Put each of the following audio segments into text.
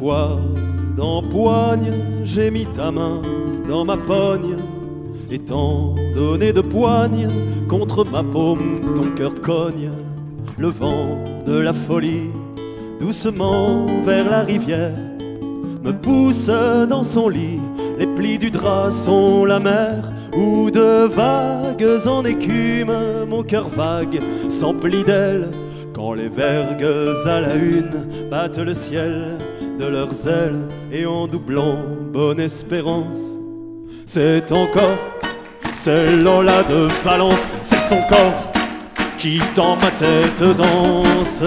fois dans poigne, j'ai mis ta main dans ma pogne, et tant donné de poigne, contre ma paume ton cœur cogne. Le vent de la folie, doucement vers la rivière, me pousse dans son lit. Les plis du drap sont la mer, où de vagues en écume, mon cœur vague s'emplit d'elle. Quand les vergues à la une battent le ciel de leurs ailes, et en doublant Bonne Espérance, c'est encore, c'est Lola de Valence, c'est son corps qui dans ma tête danse.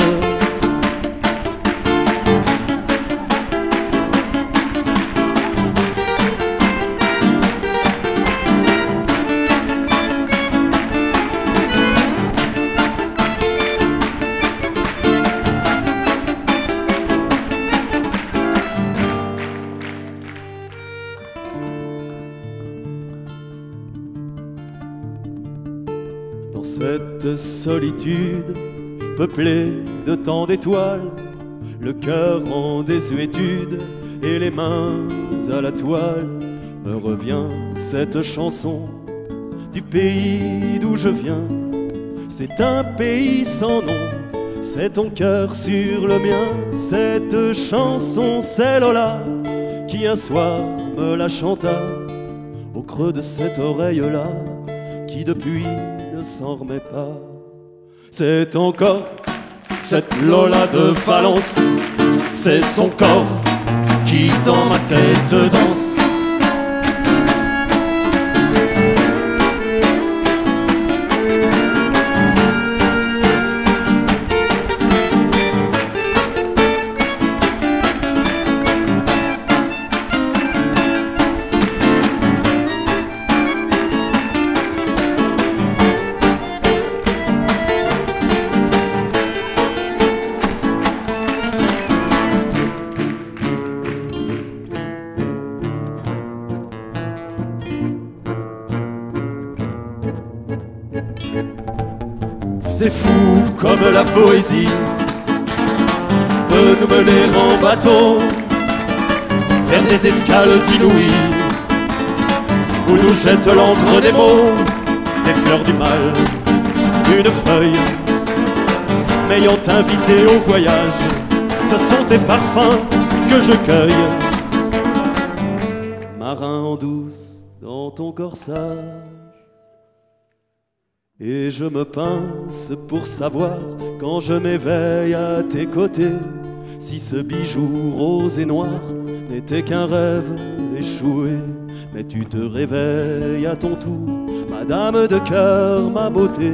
Dans cette solitude peuplée de tant d'étoiles, le cœur en désuétude et les mains à la toile, me revient cette chanson du pays d'où je viens. C'est un pays sans nom, c'est ton cœur sur le mien. Cette chanson, c'est Lola qui un soir me la chanta au creux de cette oreille-là, qui depuis s'en remet pas. C'est encore cette Lola de Valence, c'est son corps qui dans ma tête danse. C'est fou comme la poésie peut nous mener en bateau vers des escales inouïes, où nous jette l'encre des mots, des fleurs du mal, une feuille m'ayant invité au voyage. Ce sont tes parfums que je cueille, marin en douce dans ton corsage. Et je me pince pour savoir, quand je m'éveille à tes côtés, si ce bijou rose et noir n'était qu'un rêve échoué. Mais tu te réveilles à ton tour, madame de cœur, ma beauté.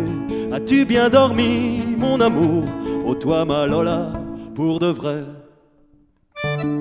As-tu bien dormi, mon amour? Oh toi, ma Lola, pour de vrai.